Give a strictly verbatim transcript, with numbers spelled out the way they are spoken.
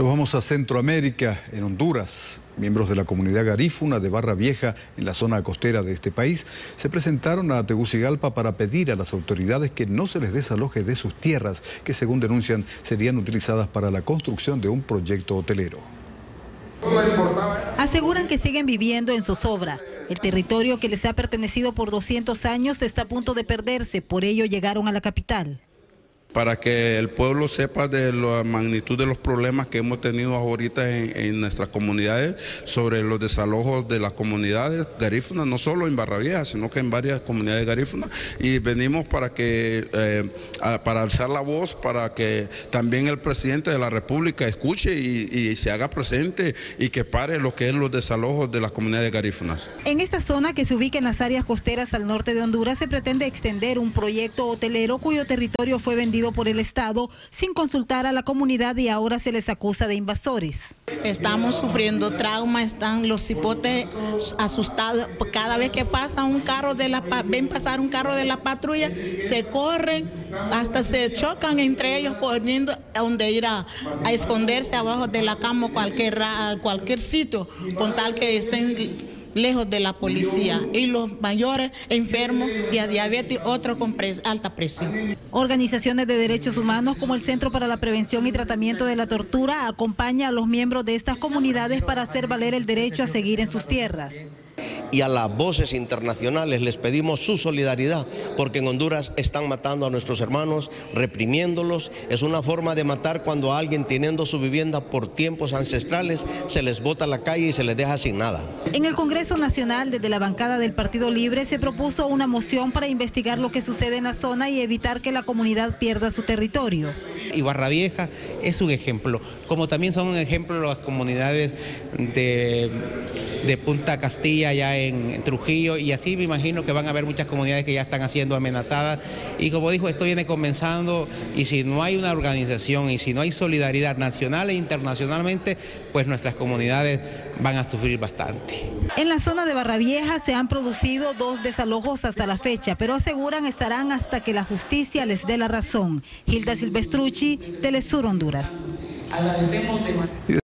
Nos vamos a Centroamérica, en Honduras. Miembros de la comunidad Garifuna de Barra Vieja, en la zona costera de este país, se presentaron a Tegucigalpa para pedir a las autoridades que no se les desaloje de sus tierras, que según denuncian serían utilizadas para la construcción de un proyecto hotelero. Aseguran que siguen viviendo en zozobra. El territorio que les ha pertenecido por doscientos años está a punto de perderse, por ello llegaron a la capital. Para que el pueblo sepa de la magnitud de los problemas que hemos tenido ahorita en, en nuestras comunidades, sobre los desalojos de las comunidades garífunas, no solo en Barra Vieja, sino que en varias comunidades garífunas, y venimos para que eh, a, para alzar la voz, para que también el presidente de la República escuche y, y se haga presente y que pare lo que es los desalojos de las comunidades garífunas. En esta zona que se ubica en las áreas costeras al norte de Honduras se pretende extender un proyecto hotelero cuyo territorio fue vendido por el Estado sin consultar a la comunidad y ahora se les acusa de invasores. Estamos sufriendo trauma, están los cipotes asustados. Cada vez que pasa un carro de la ven pasar un carro de la patrulla, se corren, hasta se chocan entre ellos corriendo a donde ir a, a esconderse abajo de la cama o cualquier, cualquier sitio, con tal que estén lejos de la policía, y los mayores enfermos de diabetes, otros con pres, alta presión. Organizaciones de derechos humanos como el Centro para la Prevención y Tratamiento de la Tortura acompaña a los miembros de estas comunidades para hacer valer el derecho a seguir en sus tierras. Y a las voces internacionales les pedimos su solidaridad, porque en Honduras están matando a nuestros hermanos, reprimiéndolos. Es una forma de matar cuando a alguien teniendo su vivienda por tiempos ancestrales se les bota a la calle y se les deja sin nada. En el Congreso Nacional, desde la bancada del Partido Libre, se propuso una moción para investigar lo que sucede en la zona y evitar que la comunidad pierda su territorio. Y Barra Vieja es un ejemplo, como también son un ejemplo las comunidades de, de Punta Castilla, allá en Trujillo, y así me imagino que van a haber muchas comunidades que ya están siendo amenazadas. Y como dijo, esto viene comenzando, y si no hay una organización y si no hay solidaridad nacional e internacionalmente, pues nuestras comunidades van a sufrir bastante. En la zona de Barra Vieja se han producido dos desalojos hasta la fecha, pero aseguran estarán hasta que la justicia les dé la razón. Gilda Silvestrucci, teleSUR Honduras.